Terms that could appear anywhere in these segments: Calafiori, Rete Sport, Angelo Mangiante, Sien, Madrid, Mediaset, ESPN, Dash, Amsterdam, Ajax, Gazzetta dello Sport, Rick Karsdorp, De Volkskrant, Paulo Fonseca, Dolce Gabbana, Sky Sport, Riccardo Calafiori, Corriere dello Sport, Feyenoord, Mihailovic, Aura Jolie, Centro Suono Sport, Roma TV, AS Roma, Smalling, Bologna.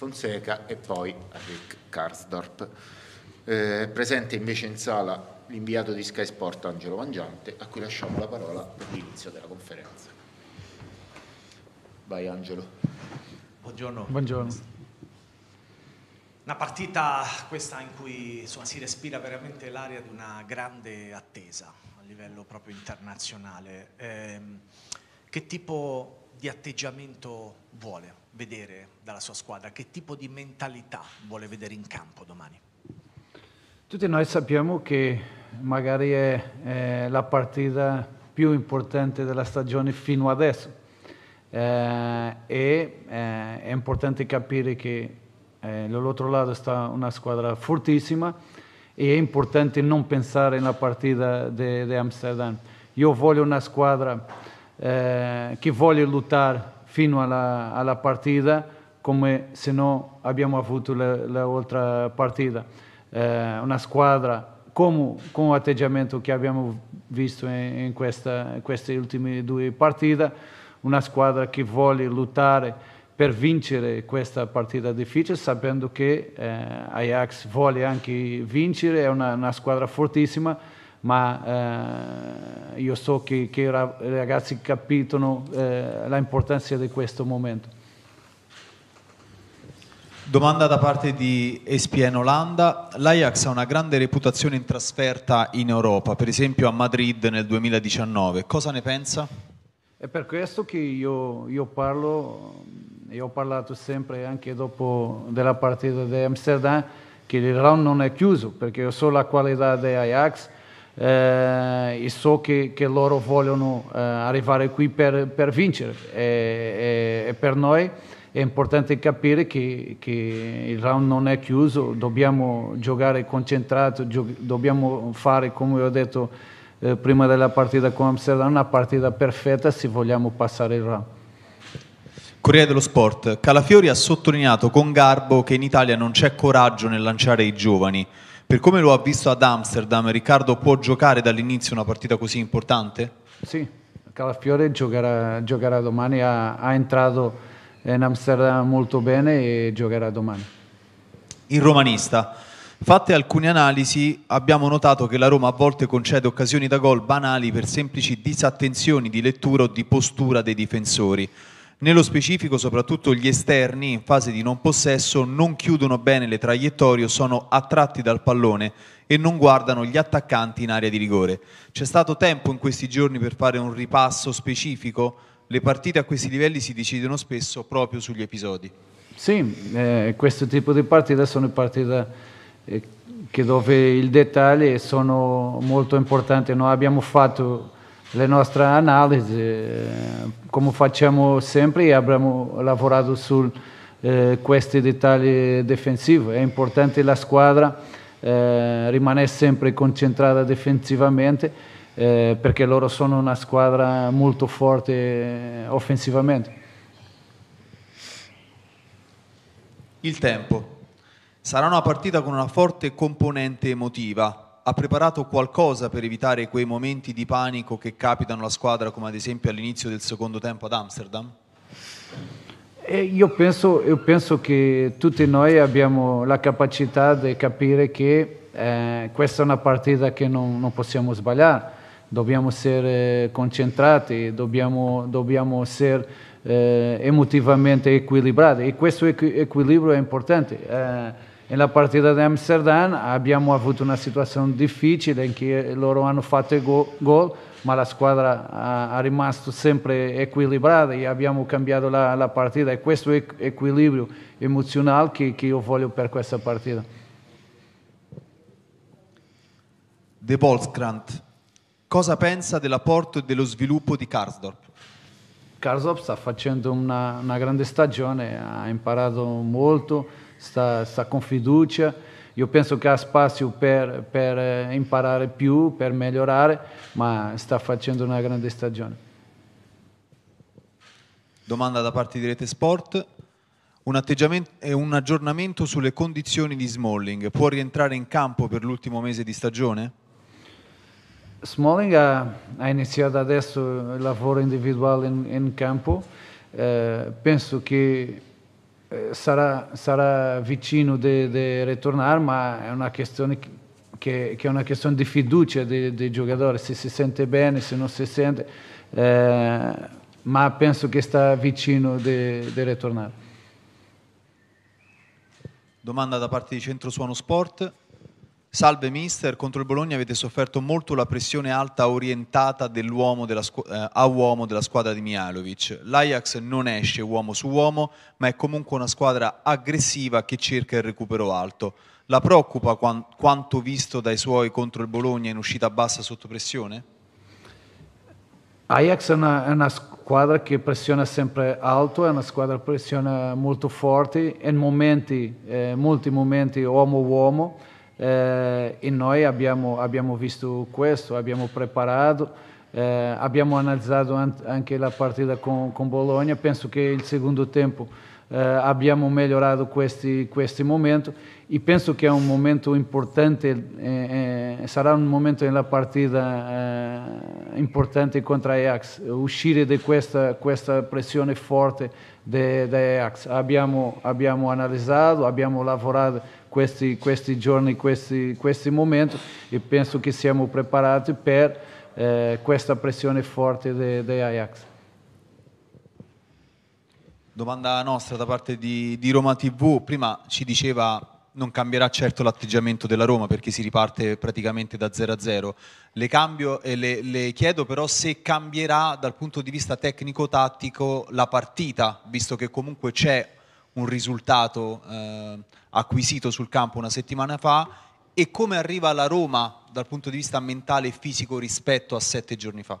Fonseca e poi a Rick Karsdorp. Presente invece in sala l'inviato di Sky Sport Angelo Mangiante, a cui lasciamo la parola per l'inizio della conferenza. Vai Angelo. Buongiorno. Buongiorno. Una partita questa in cui insomma, si respira veramente l'aria di una grande attesa a livello proprio internazionale. Che tipo di atteggiamento vuole vedere dalla sua squadra? Che tipo di mentalità vuole vedere in campo domani? Tutti noi sappiamo che magari è la partita più importante della stagione fino adesso è importante capire che dall'altro lato sta una squadra fortissima e è importante non pensare alla partita di Amsterdam. Io voglio una squadra che voglia lottare fino alla partita, come se no abbiamo avuto l'altra partita. Una squadra con l'atteggiamento che abbiamo visto in queste ultime due partite, una squadra che vuole lottare per vincere questa partita difficile, sapendo che Ajax vuole anche vincere, è una squadra fortissima, ma io so che i ragazzi capiscono l'importanza di questo momento. Domanda da parte di ESPN Olanda. L'Ajax ha una grande reputazione in trasferta in Europa, per esempio a Madrid nel 2019. Cosa ne pensa? È per questo che io parlo... Io ho parlato sempre anche dopo della partita di Amsterdam che il round non è chiuso, perché io so la qualità di Ajax e so che loro vogliono arrivare qui per vincere e per noi è importante capire che il round non è chiuso, dobbiamo giocare concentrato, dobbiamo fare, come ho detto prima della partita con Amsterdam, una partita perfetta se vogliamo passare il round. Corriere dello Sport. Calafiori ha sottolineato con garbo che in Italia non c'è coraggio nel lanciare i giovani. Per come lo ha visto ad Amsterdam, Riccardo può giocare dall'inizio una partita così importante? Sì, Calafiori giocherà domani, ha entrato in Amsterdam molto bene e giocherà domani. Il romanista. Fatte alcune analisi abbiamo notato che la Roma a volte concede occasioni da gol banali per semplici disattenzioni di lettura o di postura dei difensori. Nello specifico, soprattutto gli esterni in fase di non possesso non chiudono bene le traiettorie, sono attratti dal pallone e non guardano gli attaccanti in area di rigore. C'è stato tempo in questi giorni per fare un ripasso specifico? Le partite a questi livelli si decidono spesso proprio sugli episodi. Sì, questo tipo di partite sono partite dove i dettagli sono molto importanti. Noi abbiamo fatto le nostre analisi, come facciamo sempre, abbiamo lavorato su questi dettagli difensivi. È importante la squadra rimanere sempre concentrata difensivamente perché loro sono una squadra molto forte offensivamente. Il tempo. Sarà una partita con una forte componente emotiva. Ha preparato qualcosa per evitare quei momenti di panico che capitano alla squadra, come ad esempio all'inizio del secondo tempo ad Amsterdam? Io penso che tutti noi abbiamo la capacità di capire che questa è una partita che non possiamo sbagliare, dobbiamo essere concentrati, dobbiamo essere emotivamente equilibrati e questo equilibrio è importante. Nella partita di Amsterdam abbiamo avuto una situazione difficile in cui loro hanno fatto il gol, ma la squadra è rimasta sempre equilibrata e abbiamo cambiato la partita. E questo è equilibrio emozionale che io voglio per questa partita. De Volkskrant, cosa pensa dell'apporto e dello sviluppo di Karsdorp? Karsdorp sta facendo una grande stagione, ha imparato molto. Sta con fiducia, io penso che ha spazio per imparare più, per migliorare, ma sta facendo una grande stagione. Domanda da parte di Rete Sport. Un aggiornamento sulle condizioni di Smalling. Può rientrare in campo per l'ultimo mese di stagione? Smalling ha iniziato adesso il lavoro individuale in campo. Penso che sarà vicino di ritornare, ma è una questione che è una questione di fiducia dei giocatori, se si sente bene, se non si sente, ma penso che sta vicino di ritornare. Domanda da parte di Centro Suono Sport. Salve mister, contro il Bologna avete sofferto molto la pressione alta orientata a uomo della squadra di Mihailovic. L'Ajax non esce uomo su uomo, ma è comunque una squadra aggressiva che cerca il recupero alto. La preoccupa quanto visto dai suoi contro il Bologna in uscita bassa sotto pressione? Ajax è una squadra che pressiona sempre alto, è una squadra che pressiona molto forte, in molti momenti uomo-uomo. E noi abbiamo visto questo, abbiamo preparato, abbiamo analizzato anche la partita con Bologna. Penso che il secondo tempo abbiamo migliorato questi momenti e penso che è un momento importante, sarà un momento nella partita importante contro Ajax, uscire da questa pressione forte da Ajax. Abbiamo analizzato, abbiamo lavorato questi giorni, questi momenti, e penso che siamo preparati per questa pressione forte di Ajax. Domanda nostra da parte di Roma TV. Prima ci diceva non cambierà certo l'atteggiamento della Roma perché si riparte praticamente da 0-0. Le chiedo però se cambierà dal punto di vista tecnico-tattico la partita, visto che comunque c'è un risultato acquisito sul campo una settimana fa, e come arriva la Roma dal punto di vista mentale e fisico rispetto a 7 giorni fa?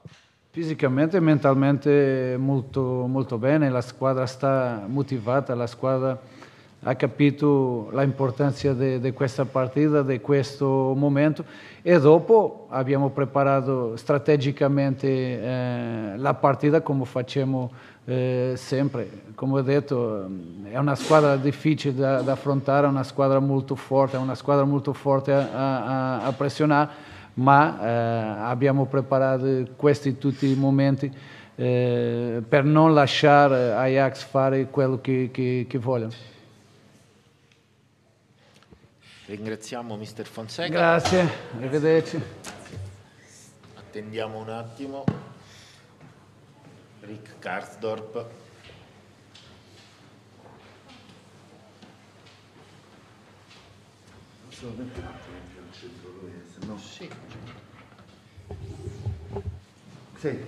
Fisicamente e mentalmente molto, molto bene, la squadra sta motivata, la squadra ha capito l'importanza di questa partita, di questo momento, e dopo abbiamo preparato strategicamente la partita come facciamo sempre. Come ho detto, è una squadra difficile da affrontare, è una squadra molto forte, a pressionare, ma abbiamo preparato questi tutti i momenti per non lasciare Ajax fare quello che vogliono. Ringraziamo mister Fonseca. Grazie, arrivederci. Attendiamo un attimo. Rick Karsdorp. Sì. Sì.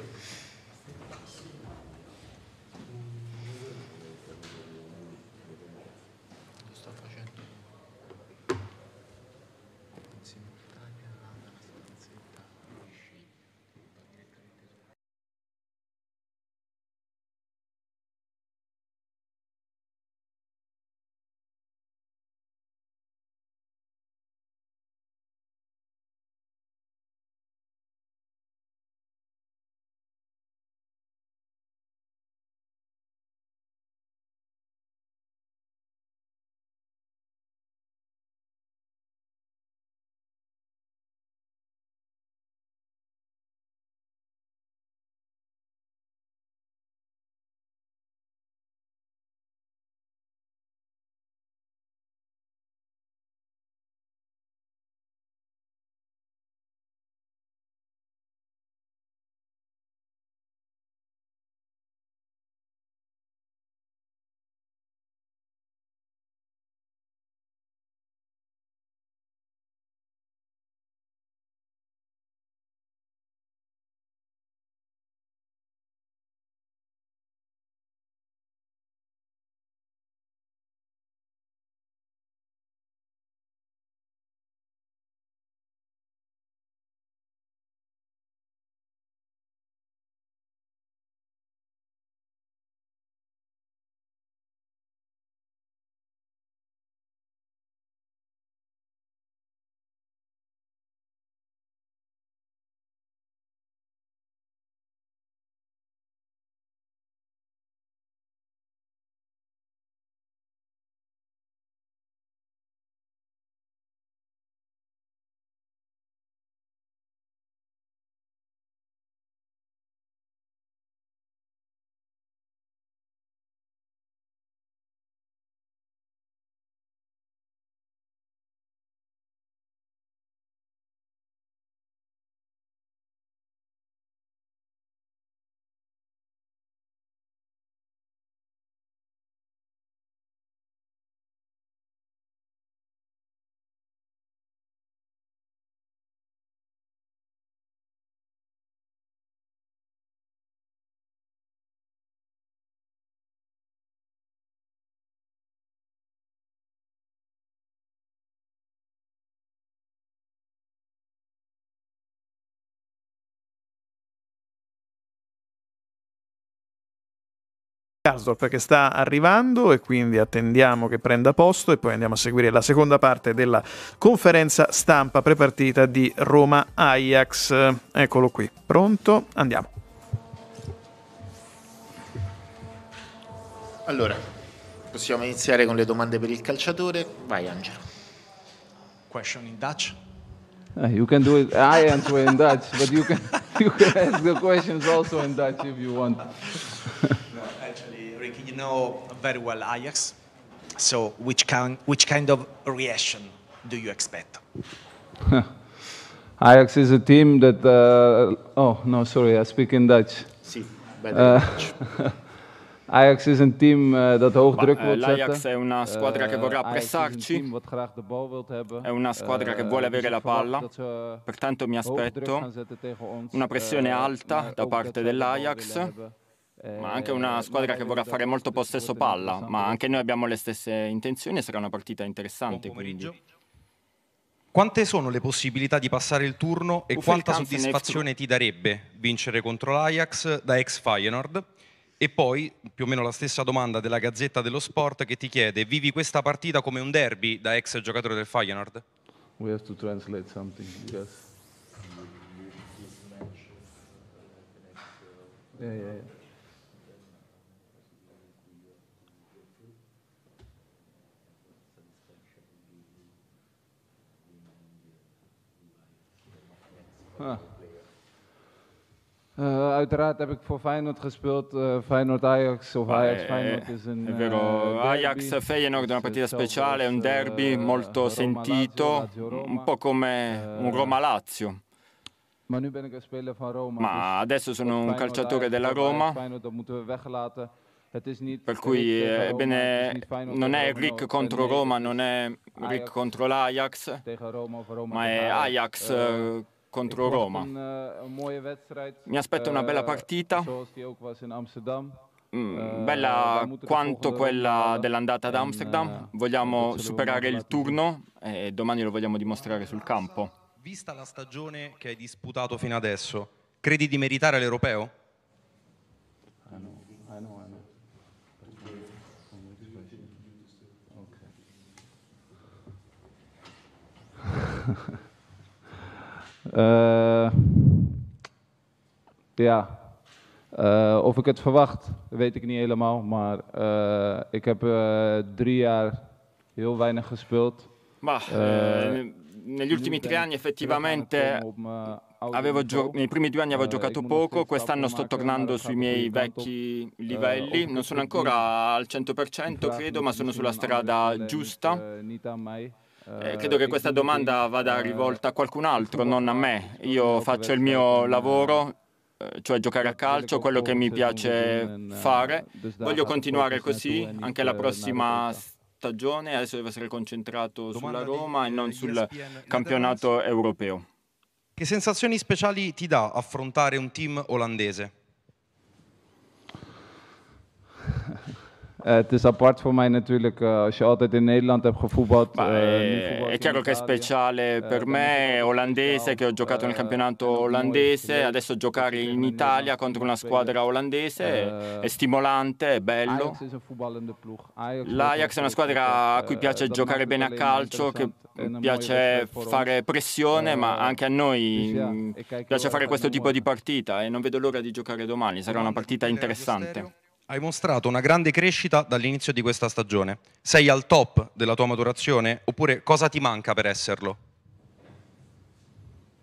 Karsdorp perché sta arrivando e quindi attendiamo che prenda posto e poi andiamo a seguire la seconda parte della conferenza stampa prepartita di Roma Ajax. Eccolo qui, pronto, andiamo. Allora, possiamo iniziare con le domande per il calciatore. Vai Angelo. Question in Dutch? You can do it, I answer in Dutch, but you can ask the questions also in Dutch if you want. Actually, Ricky, you know very well Ajax, so which kind of reaction do you expect? Ajax is a team that, oh, no, sorry, I speak in Dutch. Sì, better Dutch. Ajax is een team dat hoog druk wil zetten. L'Ajax è una squadra che vorrà pressarci, è una squadra che vuole avere la palla, pertanto mi aspetto una pressione alta da parte dell'Ajax, ma anche una squadra che vorrà fare molto possesso palla, ma anche noi abbiamo le stesse intenzioni e sarà una partita interessante. Quante sono le possibilità di passare il turno e quanta soddisfazione ti darebbe vincere contro l'Ajax da ex Feyenoord? E poi, più o meno la stessa domanda della Gazzetta dello Sport che ti chiede: vivi questa partita come un derby da ex giocatore del Feyenoord? We have to translate something, yes. Yeah. Uiteraard heb ik voor Feyenoord gespeeld, Feyenoord-Ajax of Ajax-Feyenoord is een derby. Ajax-Feyenoord è una partita speciale, è un derby molto sentito, un po' come un Roma-Lazio. Ma adesso sono un calciatore della Roma, per cui è bene, non è Rick contro Roma, non è Rick contro l'Ajax, ma è Ajax contro Roma. Mi aspetto una bella partita, bella quanto quella dell'andata ad Amsterdam. Vogliamo superare il turno e domani lo vogliamo dimostrare sul campo. Vista la stagione che hai disputato fino adesso, credi di meritare l'Europeo? No. Ja, of ik het verwacht, weet ik niet helemaal, maar ik heb 3 jaar heel weinig gespeeld. Maar negli ultimi 3 anni effettivamente nei primi 2 anni avevo giocato poco, quest'anno sto tornando sui miei vecchi livelli, non sono ancora al 100% credo, ma sono sulla strada giusta. Credo che questa domanda vada rivolta a qualcun altro, non a me. Io faccio il mio lavoro, cioè giocare a calcio, quello che mi piace fare. Voglio continuare così anche la prossima stagione. Adesso devo essere concentrato sulla Roma e non sul campionato europeo. Che sensazioni speciali ti dà affrontare un team olandese? Het is apart voor mij natuurlijk, als je altijd in Nederland hebt gevoetbald. È chiaro che è speciale per me, olandese, che ho giocato nel campionato olandese, adesso giocare in Italia contro una squadra olandese è stimolante, è bello. L'Ajax è una squadra a cui piace giocare bene a calcio, che piace fare pressione, ma anche a noi piace fare questo tipo di partita e non vedo l'ora di giocare domani, sarà una partita interessante. Hai mostrato una grande crescita dall'inizio di questa stagione. Sei al top della tua maturazione oppure cosa ti manca per esserlo?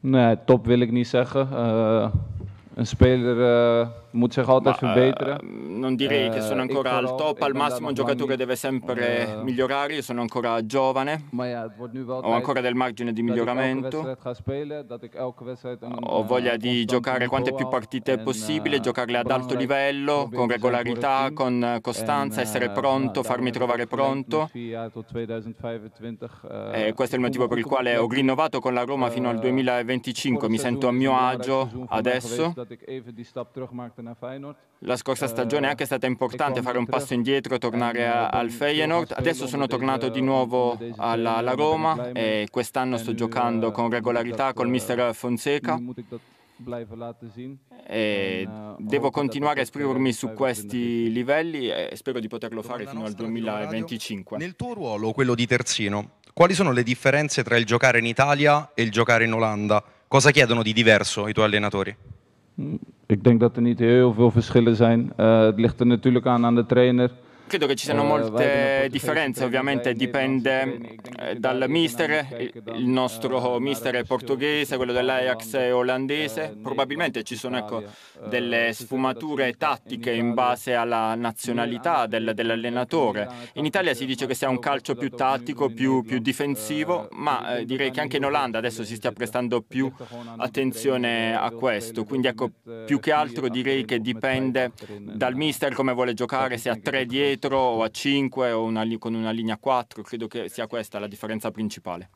No, top wil ik niet zeggen. Un speler moet zich altijd verbeteren. Non direi che sono ancora al top, al massimo un giocatore deve sempre migliorare, io sono ancora giovane, ho ancora del margine di miglioramento, ho voglia di giocare quante più partite possibile, giocarle ad alto livello, con regolarità, con costanza, essere pronto, farmi trovare pronto. E questo è il motivo per il quale ho rinnovato con la Roma fino al 2025, mi sento a mio agio adesso. La scorsa stagione è anche stata importante fare un passo indietro, tornare al Feyenoord. Adesso sono tornato di nuovo alla Roma e quest'anno sto giocando con regolarità col mister Fonseca. Devo continuare a esprimermi su questi livelli e spero di poterlo fare fino al 2025. Nel tuo ruolo, quello di terzino, quali sono le differenze tra il giocare in Italia e il giocare in Olanda? Cosa chiedono di diverso i tuoi allenatori? Credo che ci siano molte differenze, ovviamente dipende dal mister. Il nostro mister è portoghese, quello dell'Ajax è olandese. Probabilmente ci sono, ecco, delle sfumature tattiche in base alla nazionalità dell'allenatore. In Italia si dice che sia un calcio più tattico, più difensivo, ma direi che anche in Olanda adesso si stia prestando più attenzione a questo. Quindi, ecco, più che altro direi che dipende dal mister come vuole giocare, se a 3 dietro o a 5 o con una linea 4, credo che sia questa la differenza principale.